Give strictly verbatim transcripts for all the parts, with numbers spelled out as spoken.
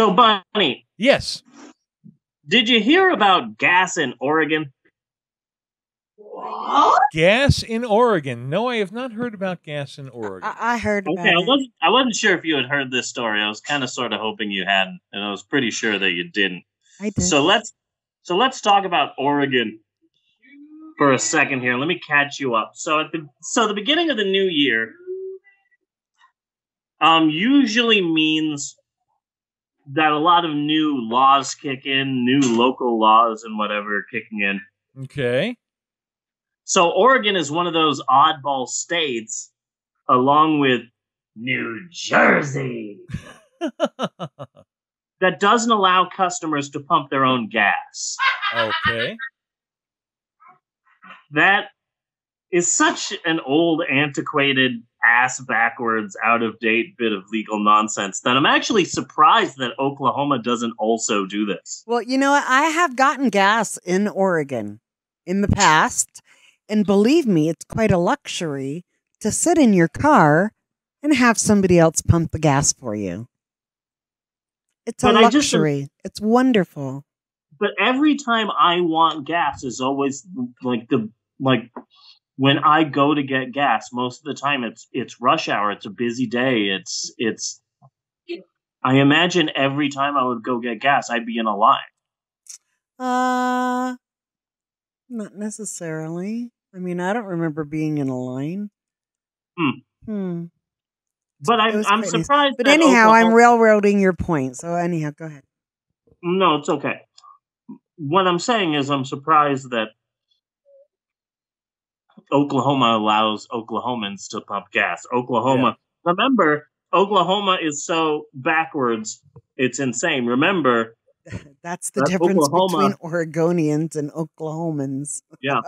So, Bunny. Yes. Did you hear about gas in Oregon? What? Gas in Oregon. No, I have not heard about gas in Oregon. I, I heard about okay, it. I wasn't, I wasn't sure if you had heard this story. I was kind of sort of hoping you hadn't, and I was pretty sure that you didn't. I did. So let's, so let's talk about Oregon for a second here. Let me catch you up. So at the so the beginning of the new year um, usually means that a lot of new laws kick in, new local laws and whatever kicking in. Okay. So Oregon is one of those oddball states, along with New Jersey, that doesn't allow customers to pump their own gas. Okay. That is such an old, antiquated, ass-backwards, out-of-date bit of legal nonsense that I'm actually surprised that Oklahoma doesn't also do this. Well, you know, I have gotten gas in Oregon in the past. And believe me, it's quite a luxury to sit in your car and have somebody else pump the gas for you. It's but a luxury. Just, it's wonderful. But every time I want gas is always like the like when I go to get gas, most of the time it's it's rush hour, it's a busy day, it's it's I imagine every time I would go get gas, I'd be in a line. Uh not necessarily. I mean, I don't remember being in a line. Hmm. Hmm. But I'm, I'm surprised. But anyhow, Oklahoma... I'm railroading your point. So anyhow, go ahead. No, it's okay. What I'm saying is I'm surprised that Oklahoma allows Oklahomans to pump gas. Oklahoma. Yeah. Remember, Oklahoma is so backwards. It's insane. Remember. That's the That's difference Oklahoma. between Oregonians and Oklahomans. Yeah.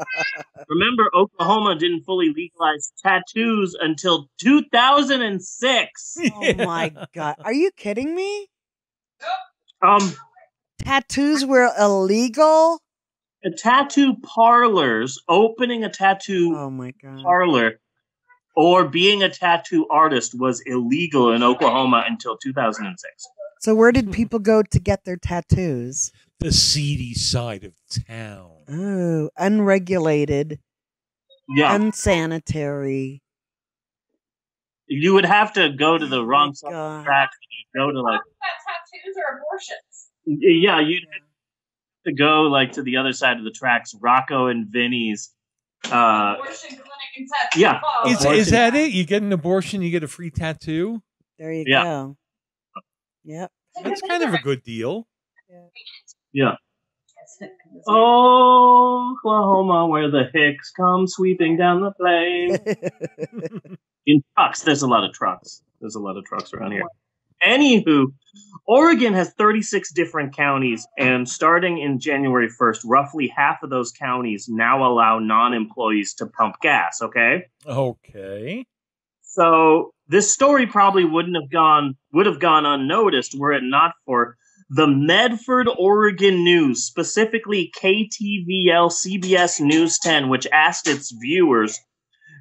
Remember, Oklahoma didn't fully legalize tattoos until two thousand six. Yeah. Oh, my God. Are you kidding me? Um, tattoos were illegal? A tattoo parlors, opening a tattoo oh my God. parlor or being a tattoo artist was illegal in Oklahoma until two thousand six. So where did people go to get their tattoos? The seedy side of town. Oh, unregulated. Yeah. Unsanitary. You would have to go to the wrong side of the track. You'd go to like tattoos or abortions. Yeah, you'd have to go like to the other side of the tracks, Rocco and Vinny's. Uh, abortion clinic and tattoo. Yeah. Is, is that it? You get an abortion, you get a free tattoo? There you yeah. go. Yep. That's kind of a good deal. Yeah. yeah. Oklahoma, where the hicks come sweeping down the plain. In trucks. There's a lot of trucks. There's a lot of trucks around here. Anywho, Oregon has thirty-six different counties, and starting in January first, roughly half of those counties now allow non-employees to pump gas, okay? Okay. So... this story probably wouldn't have gone would have gone unnoticed were it not for the Medford, Oregon News, specifically K T V L C B S News ten, which asked its viewers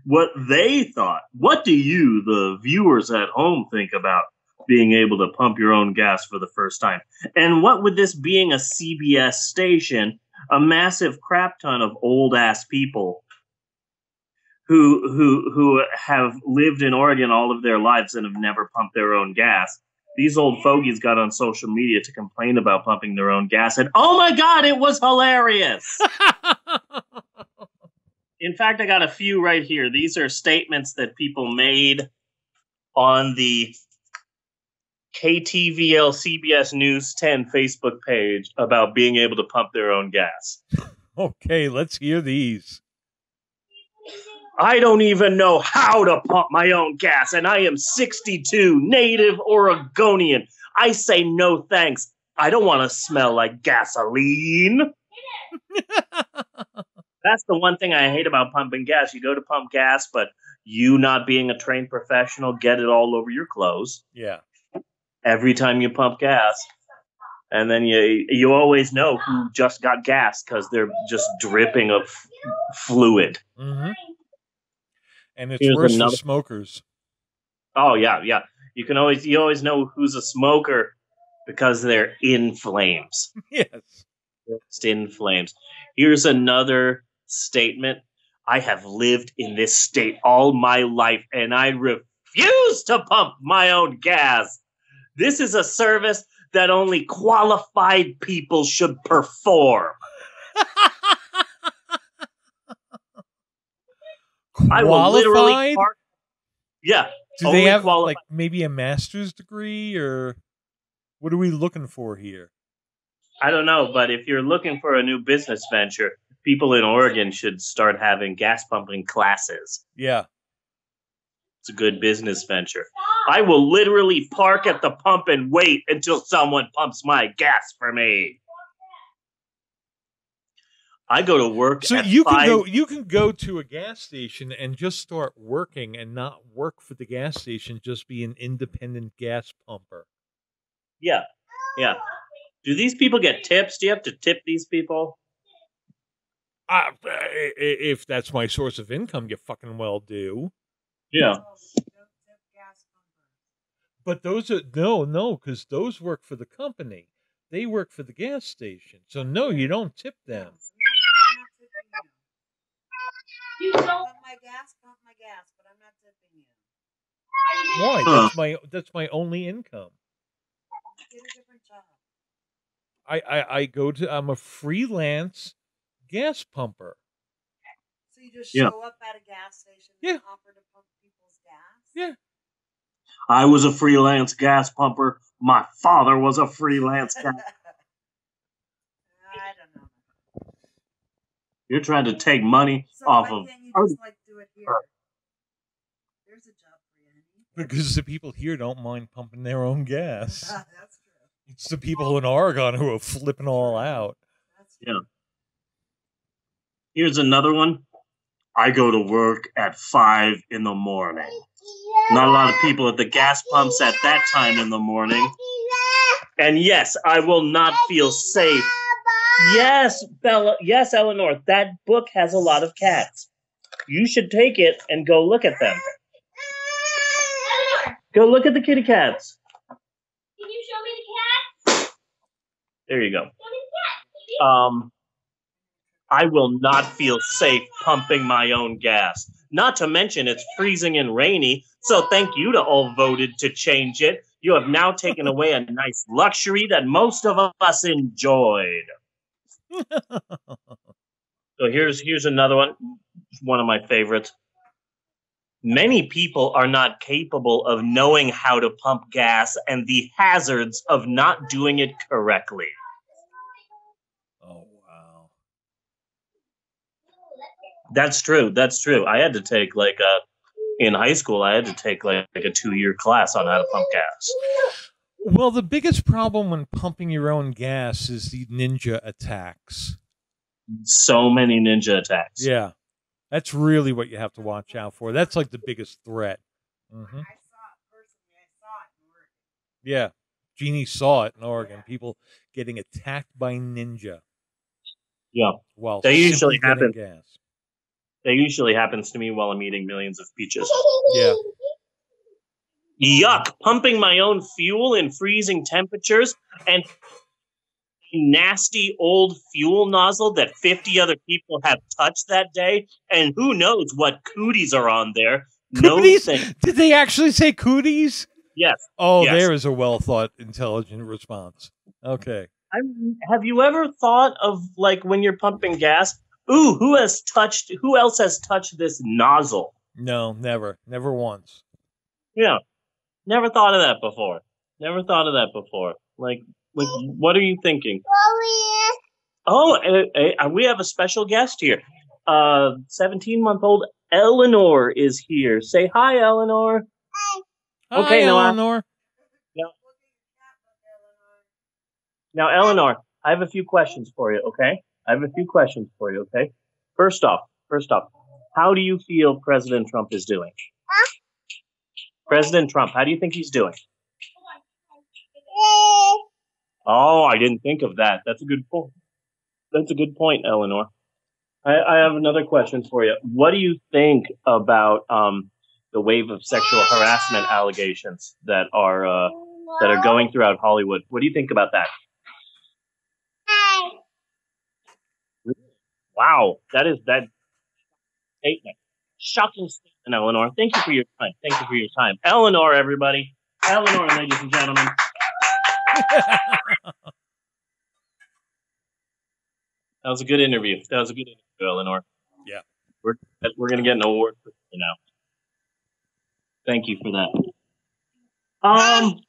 what they thought. What do you, the viewers at home, think about being able to pump your own gas for the first time? And what would this being a C B S station, a massive crap ton of old ass people Who who who have lived in Oregon all of their lives and have never pumped their own gas. These old fogies got on social media to complain about pumping their own gas, and oh my God, it was hilarious. In fact, I got a few right here. These are statements that people made on the K T V L C B S News ten Facebook page about being able to pump their own gas. Okay, let's hear these. I don't even know how to pump my own gas, and I am sixty-two, native Oregonian. I say no thanks. I don't want to smell like gasoline. That's the one thing I hate about pumping gas. You go to pump gas, but you not being a trained professional, get it all over your clothes. Yeah. Every time you pump gas. And then you you always know who just got gas because they're just dripping of fluid. Mm-hmm. And it's Here's worse another. for smokers. Oh yeah, yeah. You can always you always know who's a smoker because they're in flames. Yes. Just in flames. Here's another statement. I have lived in this state all my life, and I refuse to pump my own gas. This is a service that only qualified people should perform. I will literally park. Yeah. Do they have qualified. Like maybe a master's degree, or what are we looking for here? I don't know, but if you're looking for a new business venture, people in Oregon should start having gas pumping classes. Yeah. It's a good business venture. I will literally park at the pump and wait until someone pumps my gas for me. I go to work. So at you five. can go. You can go to a gas station and just start working, and not work for the gas station. Just be an independent gas pumper. Yeah, yeah. Do these people get tips? Do you have to tip these people? Uh, if that's my source of income, you fucking well do. Yeah. But those are no, no, because those work for the company. They work for the gas station, so no, you don't tip them. You don't pump my gas, pump my gas, but I'm not tipping you. Why? Huh. That's my that's my only income. Get a different job. I, I I go to I'm a freelance gas pumper. So you just show yeah. up at a gas station and yeah. offer to pump people's gas? Yeah. I was a freelance gas pumper. My father was a freelance gas pumper. You're trying to take money so off of. You just, like, do it here? There's a job for you. Because the people here don't mind pumping their own gas. That's true. It's the people in Oregon who are flipping all out. Yeah. Here's another one. I go to work at five in the morning. Not a lot of people at the gas pumps at that time in the morning. And yes, I will not feel safe. Yes, Bella. Yes, Eleanor. That book has a lot of cats. You should take it and go look at them. Go look at the kitty cats. Can you show me the cats? There you go. Show me the cat, baby. Um, I will not feel safe pumping my own gas. Not to mention it's freezing and rainy. So thank you to all voted to change it. You have now taken away a nice luxury that most of us enjoyed. So here's here's another one, one of my favorites. Many people are not capable of knowing how to pump gas and the hazards of not doing it correctly. Oh, wow. That's true. That's true. I had to take like a, in high school, I had to take like, like a two-year class on how to pump gas. Well, the biggest problem when pumping your own gas is the ninja attacks. So many ninja attacks. Yeah. That's really what you have to watch out for. That's like the biggest threat. Mm-hmm. I saw it personally. I saw it in Oregon. Yeah. Jeannie saw it in Oregon. Yeah. People getting attacked by ninja. Yeah. Well, they usually happen. Gas. They usually happens to me while I'm eating millions of peaches. Yeah. Yuck, pumping my own fuel in freezing temperatures and nasty old fuel nozzle that fifty other people have touched that day. And who knows what cooties are on there. Cooties? No thing. Did they actually say cooties? Yes. Oh, yes. There is a well-thought, intelligent response. Okay. I mean, have you ever thought of, like, when you're pumping gas, ooh, who has touched, who else has touched this nozzle? No, never. Never once. Yeah. Never thought of that before. Never thought of that before. Like, like, what are you thinking? Oh, uh, uh, we have a special guest here. Uh, seventeen-month-old Eleanor is here. Say hi, Eleanor. Hi. Okay, hi, Noah. Eleanor. Now, now, Eleanor, I have a few questions for you, okay? I have a few questions for you, okay? First off, first off, how do you feel President Trump is doing? Huh? President Trump, how do you think he's doing? Oh, I didn't think of that. That's a good point. That's a good point, Eleanor. I, I have another question for you. What do you think about um, the wave of sexual harassment allegations that are uh, that are going throughout Hollywood. What do you think about that? Hi. Wow, that is that statement. Shocking statement, Eleanor. Thank you for your time. Thank you for your time. Eleanor, everybody. Eleanor, ladies and gentlemen. That was a good interview. That was a good interview, Eleanor. Yeah. We're, we're going to get an award for you now. Thank you for that. Um,